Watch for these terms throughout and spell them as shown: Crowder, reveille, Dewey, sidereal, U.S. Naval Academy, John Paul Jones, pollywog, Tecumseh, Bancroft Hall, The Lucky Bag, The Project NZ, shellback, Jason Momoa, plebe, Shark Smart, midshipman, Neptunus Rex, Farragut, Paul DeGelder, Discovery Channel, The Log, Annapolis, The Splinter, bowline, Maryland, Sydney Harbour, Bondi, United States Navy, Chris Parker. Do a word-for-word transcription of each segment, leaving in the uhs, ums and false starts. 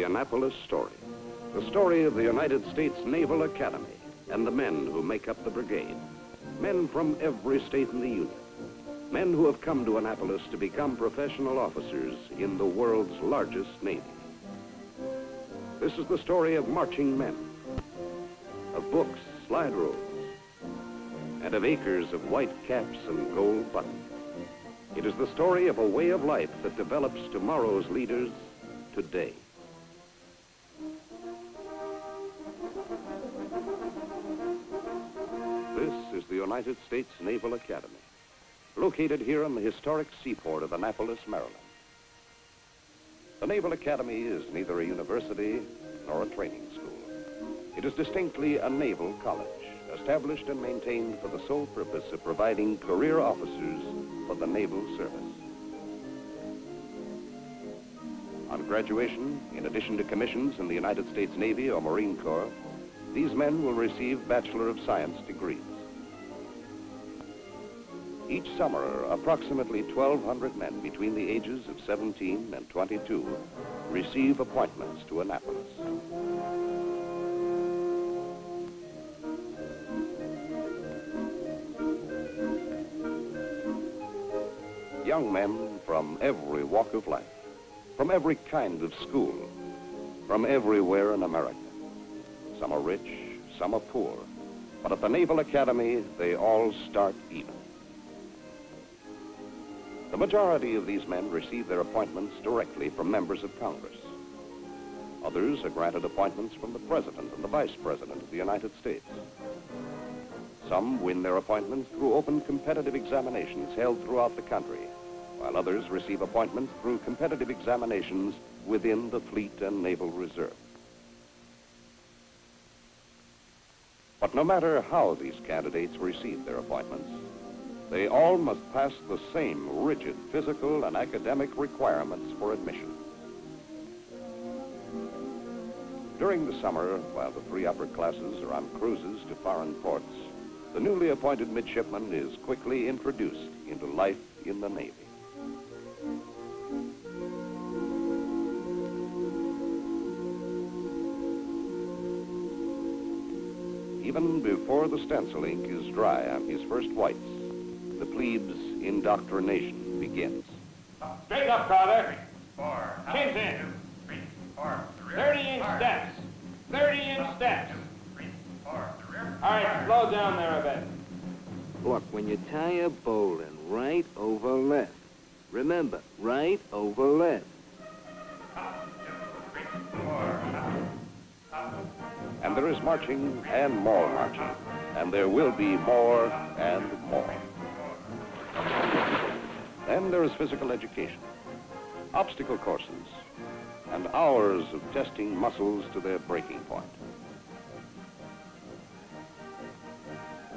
the Annapolis story, the story of the United States Naval Academy and the men who make up the brigade, men from every state in the Union, men who have come to Annapolis to become professional officers in the world's largest navy. This is the story of marching men, of books, slide rules, and of acres of white caps and gold buttons. It is the story of a way of life that develops tomorrow's leaders today. This is the United States Naval Academy, located here in the historic seaport of Annapolis, Maryland. The Naval Academy is neither a university nor a training school. It is distinctly a naval college, established and maintained for the sole purpose of providing career officers for the naval service. On graduation, in addition to commissions in the United States Navy or Marine Corps, these men will receive Bachelor of Science degrees. Each summer, approximately twelve hundred men between the ages of seventeen and twenty-two receive appointments to Annapolis. Young men from every walk of life, from every kind of school, from everywhere in America. Some are rich, some are poor, but at the Naval Academy, they all start even. The majority of these men receive their appointments directly from members of Congress. Others are granted appointments from the President and the Vice President of the United States. Some win their appointments through open competitive examinations held throughout the country, while others receive appointments through competitive examinations within the Fleet and Naval Reserve. But no matter how these candidates receive their appointments, they all must pass the same rigid physical and academic requirements for admission. During the summer, while the three upper classes are on cruises to foreign ports, the newly appointed midshipman is quickly introduced into life in the Navy. Even before the stencil ink is dry on his first whites, the plebes' indoctrination begins. Straight up, Crowder. Four. Chin in. Three, four, thirty-inch steps. thirty-inch steps. Three, four, three, all right, slow down there a bit. Look, when you tie a bowline, right over left. Remember, right over left. Up, two, three, four, up, up. And there is marching and more marching. And there will be more and more. Then there is physical education, obstacle courses, and hours of testing muscles to their breaking point.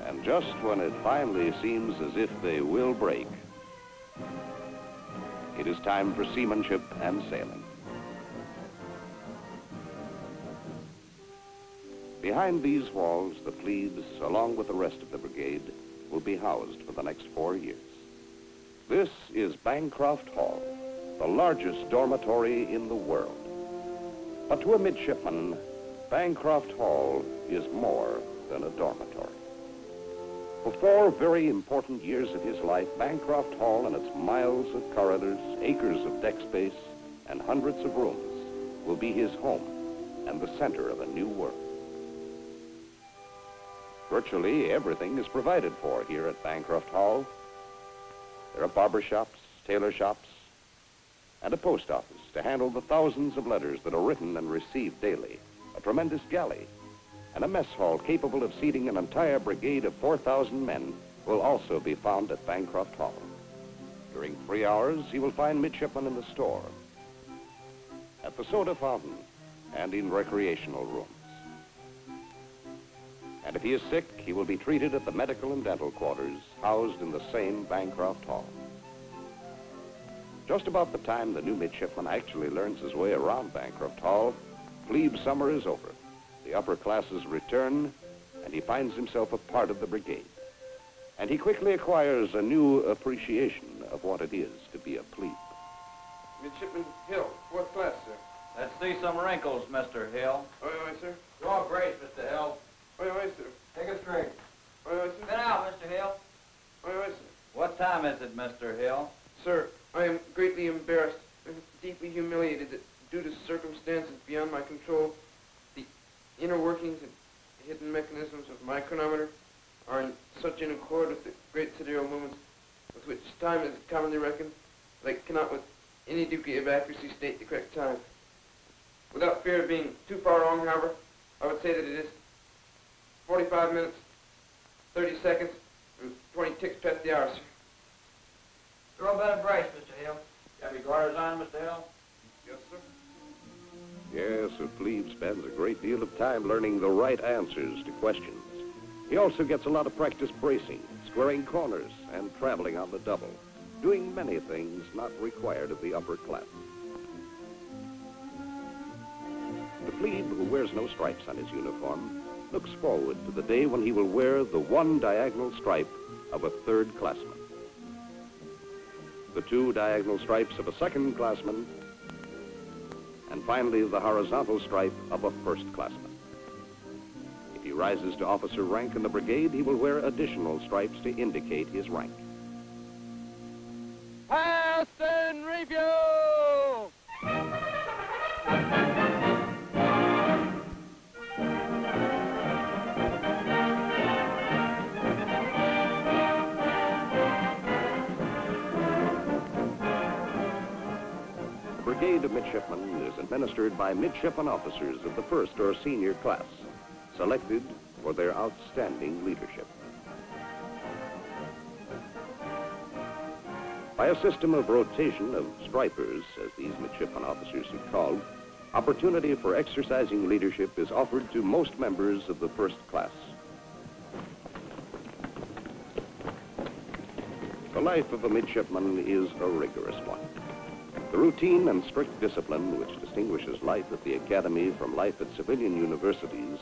And just when it finally seems as if they will break, it is time for seamanship and sailing. Behind these walls, the plebes, along with the rest of the brigade, will be housed for the next four years. This is Bancroft Hall, the largest dormitory in the world. But to a midshipman, Bancroft Hall is more than a dormitory. For four very important years of his life, Bancroft Hall and its miles of corridors, acres of deck space, and hundreds of rooms will be his home and the center of a new world. Virtually everything is provided for here at Bancroft Hall. There are barber shops, tailor shops, and a post office to handle the thousands of letters that are written and received daily, a tremendous galley, and a mess hall capable of seating an entire brigade of four thousand men will also be found at Bancroft Hall. During three hours, he will find midshipmen in the store, at the soda fountain, and in recreational rooms. And if he is sick, he will be treated at the medical and dental quarters housed in the same Bancroft Hall. Just about the time the new midshipman actually learns his way around Bancroft Hall, plebe summer is over. The upper classes return, and he finds himself a part of the brigade. And he quickly acquires a new appreciation of what it is to be a plebe. Midshipman Hill, fourth class, sir. Let's see some wrinkles, Mister Hill. Wait, wait, sir. Draw a brace, Mister Hill. Wait, wait, sir. Take a drink. Wait, wait, sir. Get out, Mister Hill. Wait, wait, sir. What time is it, Mister Hill? Sir, I am greatly embarrassed and deeply humiliated that, due to circumstances beyond my control, the inner workings and hidden mechanisms of my chronometer are in such in accord with the great sidereal movements with which time is commonly reckoned that I cannot with any degree of accuracy state the correct time. Without fear of being too far wrong, however, I would say that it is forty-five minutes, thirty seconds, and twenty ticks past the hour, sir. Throw about a brace, Mister Hill. You have your garters on, Mister Hill? Yes, sir. Yes, a plebe spends a great deal of time learning the right answers to questions. He also gets a lot of practice bracing, squaring corners, and traveling on the double, doing many things not required of the upper class. The plebe who wears no stripes on his uniform looks forward to the day when he will wear the one diagonal stripe of a third classman, the two diagonal stripes of a second classman, and finally the horizontal stripe of a first classman. If he rises to officer rank in the brigade, he will wear additional stripes to indicate his rank. Pass and review! The Brigade of Midshipmen is administered by midshipman officers of the first or senior class, selected for their outstanding leadership. By a system of rotation of stripers, as these midshipman officers are called, opportunity for exercising leadership is offered to most members of the first class. The life of a midshipman is a rigorous one. The routine and strict discipline which distinguishes life at the academy from life at civilian universities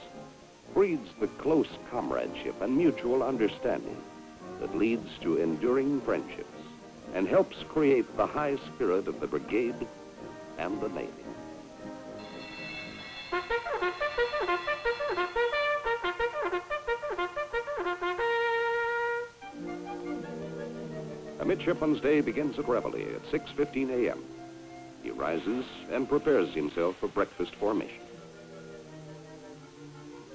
breeds the close comradeship and mutual understanding that leads to enduring friendships and helps create the high spirit of the brigade and the Navy. A midshipman's day begins at reveille at six fifteen a m He rises and prepares himself for breakfast formation.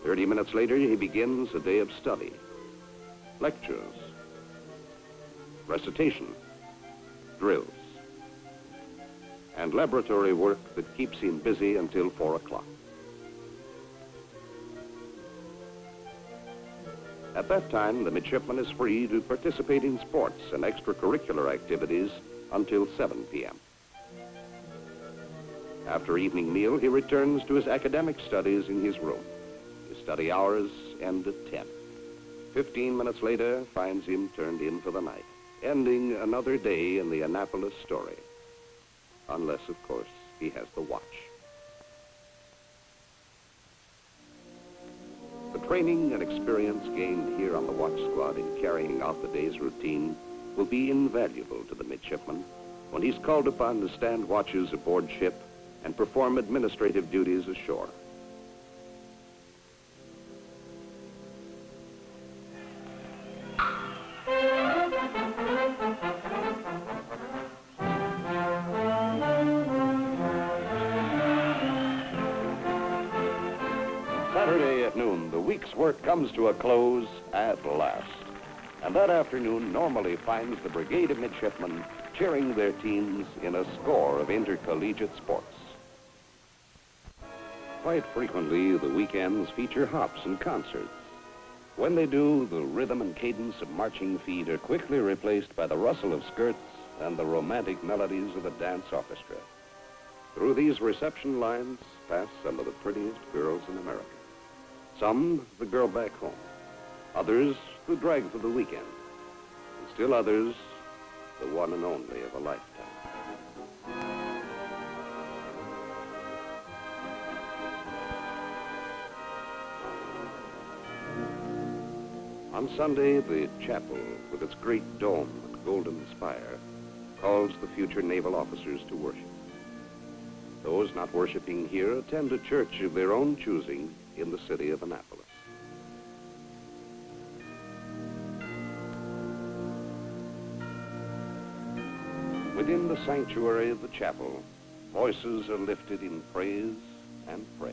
Thirty minutes later, he begins a day of study, lectures, recitation, drills, and laboratory work that keeps him busy until four o'clock. At that time, the midshipman is free to participate in sports and extracurricular activities until seven p m After evening meal, he returns to his academic studies in his room. His study hours end at ten. Fifteen minutes later, finds him turned in for the night, ending another day in the Annapolis story. Unless, of course, he has the watch. The training and experience gained here on the watch squad in carrying out the day's routine will be invaluable to the midshipman when he's called upon to stand watches aboard ship and perform administrative duties ashore. Saturday at noon, the week's work comes to a close at last. And that afternoon normally finds the brigade of midshipmen cheering their teams in a score of intercollegiate sports. Quite frequently, the weekends feature hops and concerts. When they do, the rhythm and cadence of marching feet are quickly replaced by the rustle of skirts and the romantic melodies of the dance orchestra. Through these reception lines pass some of the prettiest girls in America. Some, the girl back home. Others, the drag for the weekend. And still others, the one and only of a lifetime. On Sunday, the chapel, with its great dome and golden spire, calls the future naval officers to worship. Those not worshiping here attend a church of their own choosing in the city of Annapolis. Within the sanctuary of the chapel, voices are lifted in praise and prayer.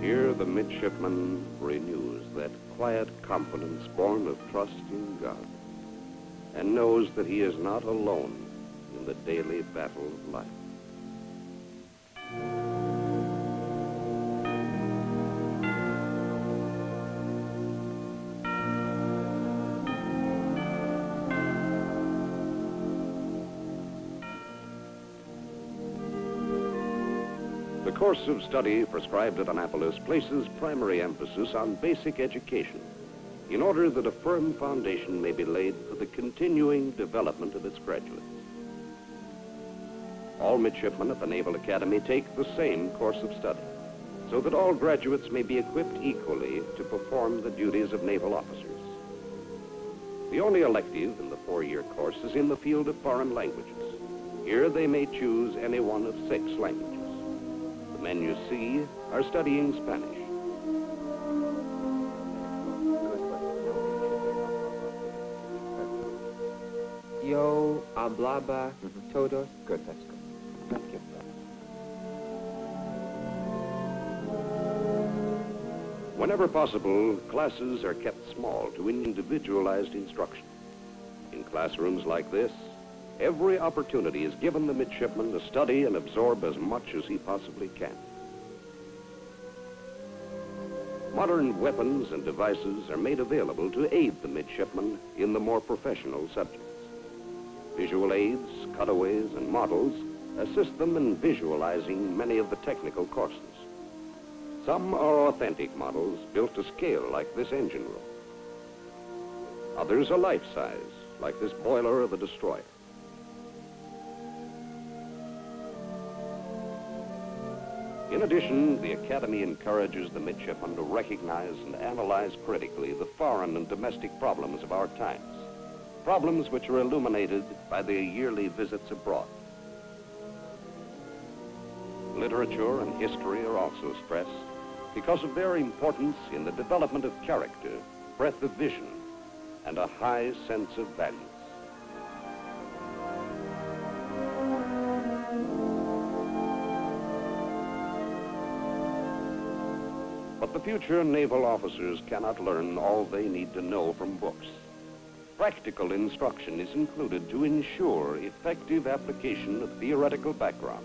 Here the midshipman renews that quiet confidence born of trust in God, and knows that he is not alone in the daily battle of life. The course of study prescribed at Annapolis places primary emphasis on basic education in order that a firm foundation may be laid for the continuing development of its graduates. All midshipmen at the Naval Academy take the same course of study so that all graduates may be equipped equally to perform the duties of naval officers. The only elective in the four-year course is in the field of foreign languages. Here they may choose any one of six languages. The men you see are studying Spanish. Yo hablaba mm-hmm. todos. Good, that's good. Thank you. Whenever possible, classes are kept small to individualized instruction. In classrooms like this, every opportunity is given the midshipman to study and absorb as much as he possibly can. Modern weapons and devices are made available to aid the midshipman in the more professional subjects. Visual aids, cutaways, and models assist them in visualizing many of the technical courses. Some are authentic models built to scale, like this engine room. Others are life-size, like this boiler of a destroyer. In addition, the Academy encourages the midshipmen to recognize and analyze critically the foreign and domestic problems of our times, problems which are illuminated by their yearly visits abroad. Literature and history are also stressed because of their importance in the development of character, breadth of vision, and a high sense of values. But the future naval officers cannot learn all they need to know from books. Practical instruction is included to ensure effective application of theoretical background,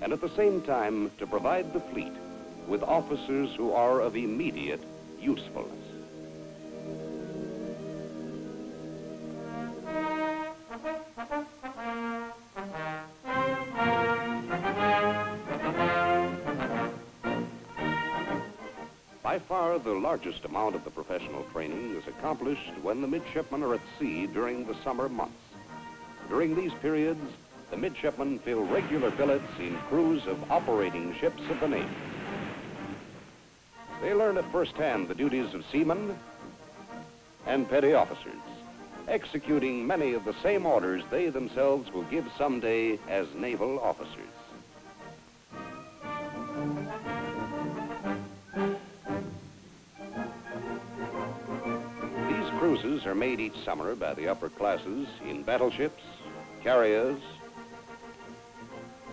and at the same time to provide the fleet with officers who are of immediate usefulness. By far, the largest amount of the professional training is accomplished when the midshipmen are at sea during the summer months. During these periods, the midshipmen fill regular billets in crews of operating ships of the Navy. They learn at first hand the duties of seamen and petty officers, executing many of the same orders they themselves will give someday as naval officers. These cruises are made each summer by the upper classes in battleships, carriers,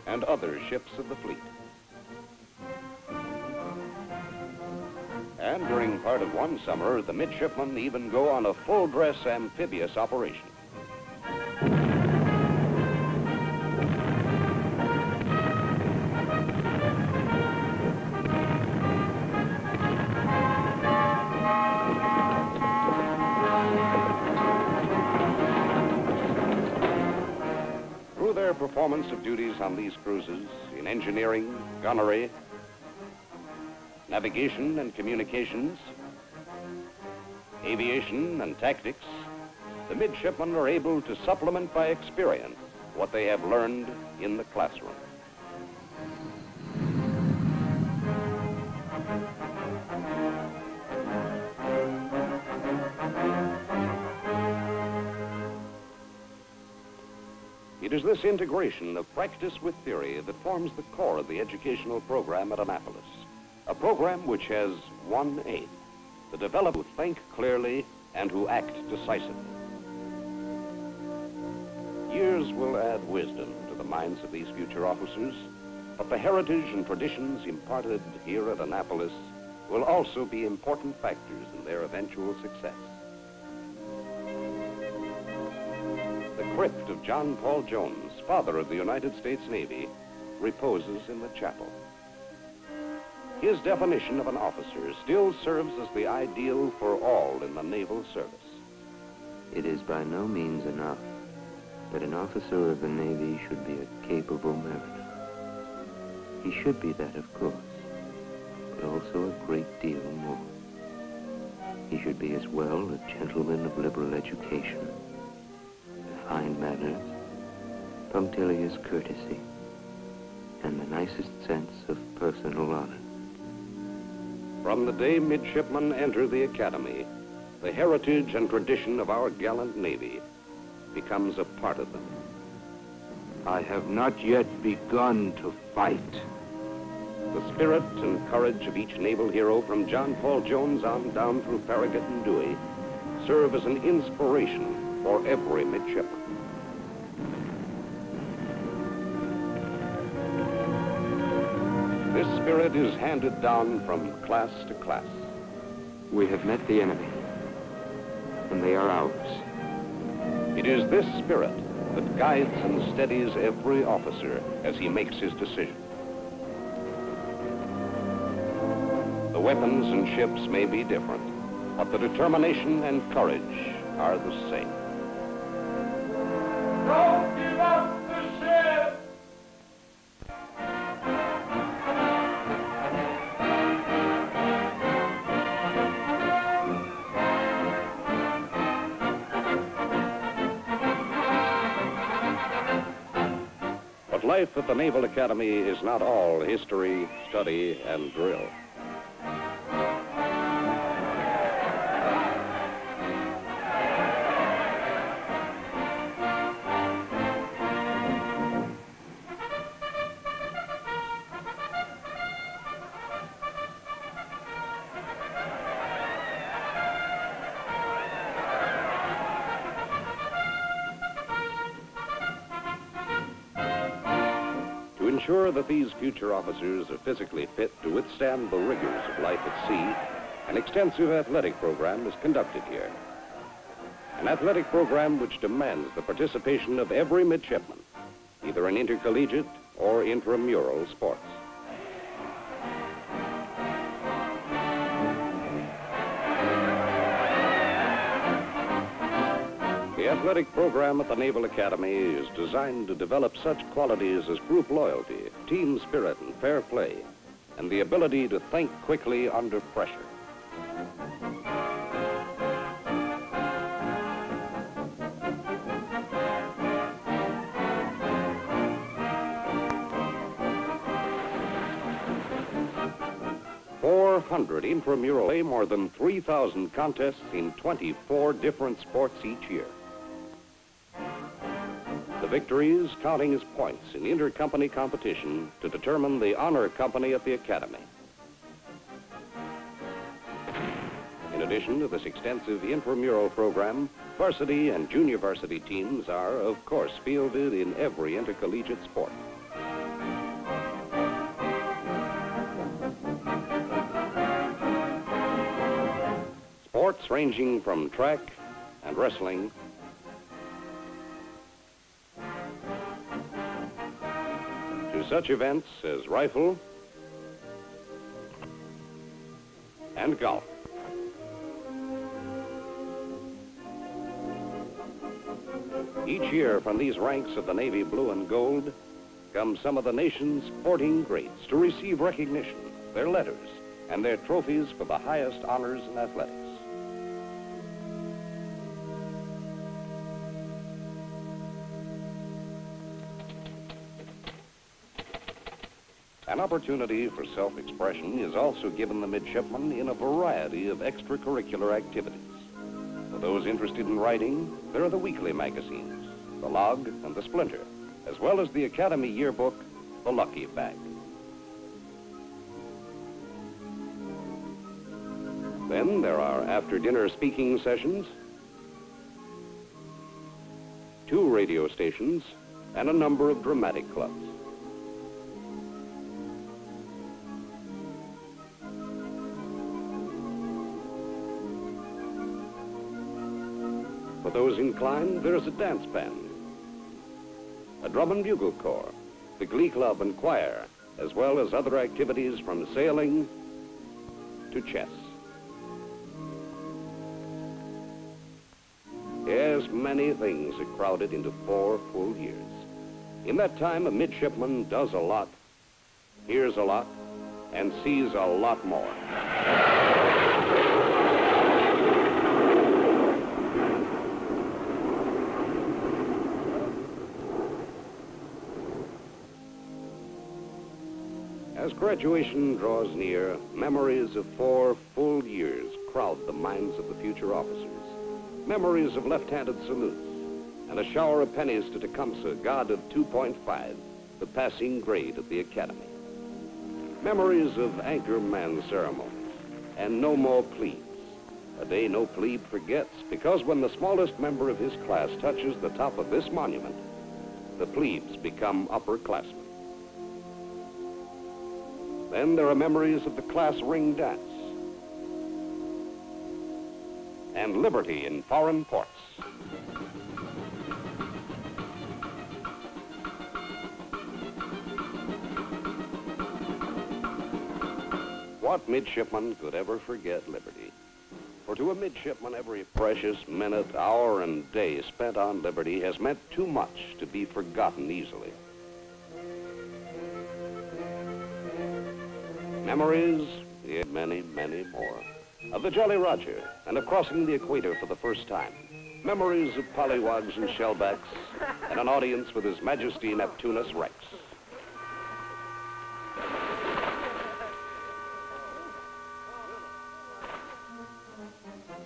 and other ships of the fleet. And during part of one summer, the midshipmen even go on a full-dress amphibious operation. Through their performance of duties on these cruises, in engineering, gunnery, navigation and communications, aviation and tactics, the midshipmen are able to supplement by experience what they have learned in the classroom. It is this integration of practice with theory that forms the core of the educational program at Annapolis. A program which has one aim, the developers who think clearly and who act decisively. Years will add wisdom to the minds of these future officers, but the heritage and traditions imparted here at Annapolis will also be important factors in their eventual success. The crypt of John Paul Jones, father of the United States Navy, reposes in the chapel. His definition of an officer still serves as the ideal for all in the naval service. It is by no means enough, but an officer of the Navy should be a capable mariner. He should be that, of course, but also a great deal more. He should be as well a gentleman of liberal education, fine manners, punctilious courtesy, and the nicest sense of personal honor. From the day midshipmen enter the academy, the heritage and tradition of our gallant Navy becomes a part of them. I have not yet begun to fight. The spirit and courage of each naval hero, from John Paul Jones on down through Farragut and Dewey, serve as an inspiration for every midshipman. This spirit is handed down from class to class. We have met the enemy, and they are ours. It is this spirit that guides and steadies every officer as he makes his decision. The weapons and ships may be different, but the determination and courage are the same. Don't give up the ship! Life at the Naval Academy is not all history, study, and drill. To ensure that these future officers are physically fit to withstand the rigors of life at sea, an extensive athletic program is conducted here. An athletic program which demands the participation of every midshipman, either in intercollegiate or intramural sports. The athletic program at the Naval Academy is designed to develop such qualities as group loyalty, team spirit, and fair play, and the ability to think quickly under pressure. four hundred intramural play, more than three thousand contests in twenty-four different sports each year. The victories counting as points in intercompany competition to determine the honor company at the academy. In addition to this extensive intramural program, varsity and junior varsity teams are, of course, fielded in every intercollegiate sport. Sports ranging from track and wrestling to such events as rifle and golf. Each year from these ranks of the Navy Blue and Gold come some of the nation's sporting greats to receive recognition, their letters, and their trophies for the highest honors in athletics. An opportunity for self-expression is also given the midshipmen in a variety of extracurricular activities. For those interested in writing, there are the weekly magazines, The Log and The Splinter, as well as the Academy yearbook, The Lucky Bag. Then there are after-dinner speaking sessions, two radio stations, and a number of dramatic clubs. For those inclined, there is a dance band, a drum and bugle corps, the glee club and choir, as well as other activities from sailing to chess. Yes, many things are crowded into four full years. In that time, a midshipman does a lot, hears a lot, and sees a lot more. As graduation draws near, memories of four full years crowd the minds of the future officers. Memories of left-handed salutes and a shower of pennies to Tecumseh, god of two point five, the passing grade at the academy. Memories of anchor man ceremonies and no more plebes. A day no plebe forgets, because when the smallest member of his class touches the top of this monument, the plebes become upperclassmen. Then there are memories of the class ring dance and liberty in foreign ports. What midshipman could ever forget liberty? For to a midshipman, every precious minute, hour, and day spent on liberty has meant too much to be forgotten easily. Memories, yeah, many, many more. Of the Jolly Roger and of crossing the equator for the first time. Memories of pollywogs and shellbacks and an audience with His Majesty Neptunus Rex.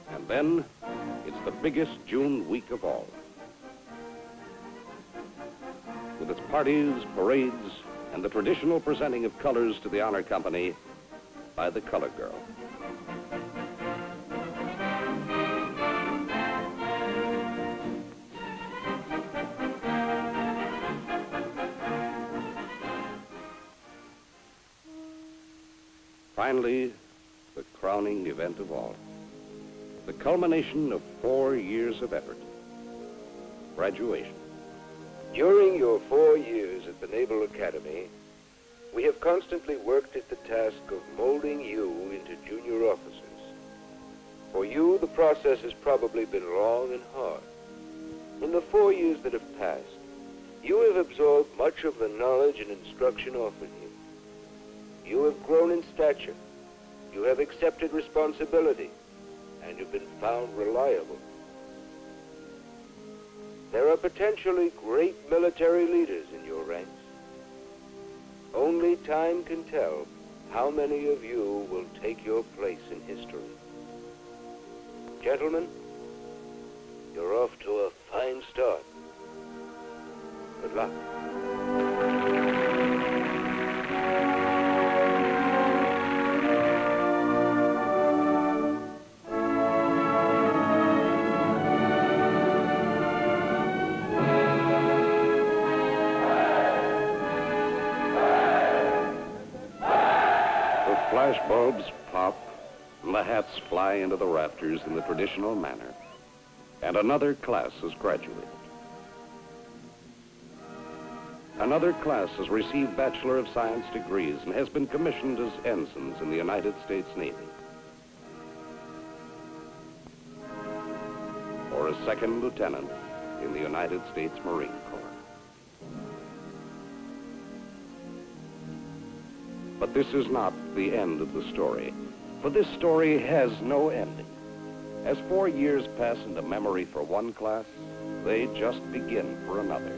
And then, it's the biggest June week of all. With its parties, parades, and the traditional presenting of colors to the honor company by the color girl. Finally, the crowning event of all, the culmination of four years of effort, graduation. During your four years at the Naval Academy, we have constantly worked at the task of molding you into junior officers. For you, the process has probably been long and hard. In the four years that have passed, you have absorbed much of the knowledge and instruction offered you. You have grown in stature, you have accepted responsibility, and you've been found reliable. There are potentially great military leaders in your ranks. Only time can tell how many of you will take your place in history? Gentlemen, you're off to a fine start. Good luck. Flash bulbs pop, and the hats fly into the rafters in the traditional manner, and another class has graduated. Another class has received Bachelor of Science degrees and has been commissioned as ensigns in the United States Navy, or a second lieutenant in the United States Marine Corps. But this is not the end of the story, for this story has no ending. As four years pass into memory for one class, they just begin for another.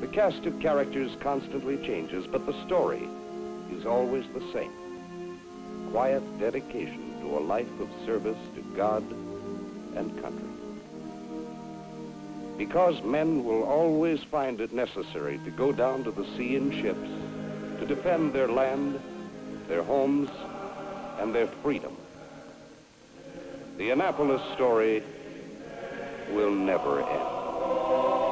The cast of characters constantly changes, but the story is always the same. Quiet dedication to a life of service to God and country. Because men will always find it necessary to go down to the sea in ships to defend their land, their homes, and their freedom. The Annapolis story will never end.